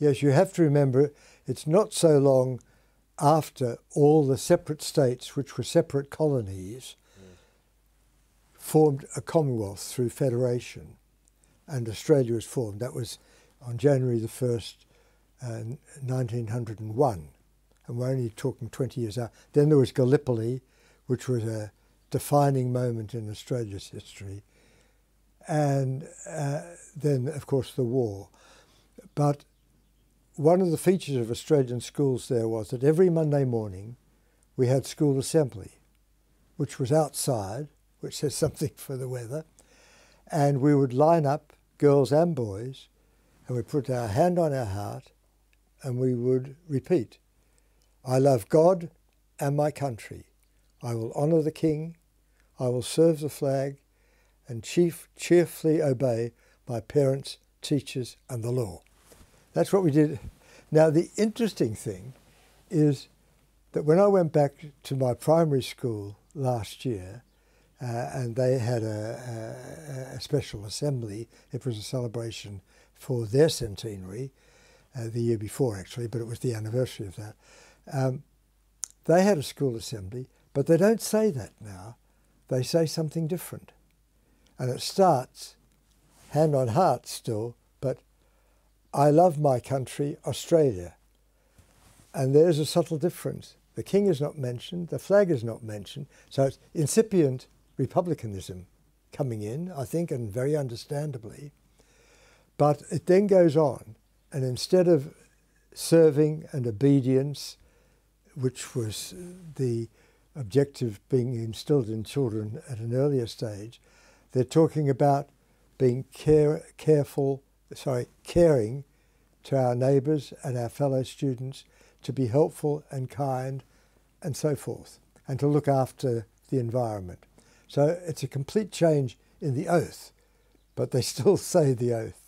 Yes, you have to remember it's not so long after all the separate states, which were separate colonies, formed a Commonwealth through federation, and Australia was formed. That was on January the 1st, 1901, and we're only talking 20 years out. Then there was Gallipoli, which was a defining moment in Australia's history, and then, of course, the war. But one of the features of Australian schools there was that every Monday morning we had school assembly, which was outside, which says something for the weather, and we would line up, girls and boys, and we put our hand on our heart and we would repeat, "I love God and my country. I will honour the King. I will serve the flag and cheerfully obey my parents, teachers and the law." That's what we did. Now, the interesting thing is that when I went back to my primary school last year, and they had a special assembly. It was a celebration for their centenary, the year before actually, but it was the anniversary of that. They had a school assembly, but they don't say that now. They say something different. And it starts hand on heart still, but "I love my country, Australia." And there's a subtle difference. The King is not mentioned, the flag is not mentioned, so it's incipient republicanism coming in, I think, and very understandably. But it then goes on, and instead of serving and obedience, which was the objective being instilled in children at an earlier stage, they're talking about being caring to our neighbours and our fellow students, to be helpful and kind and so forth, and to look after the environment. So it's a complete change in the oath, but they still say the oath.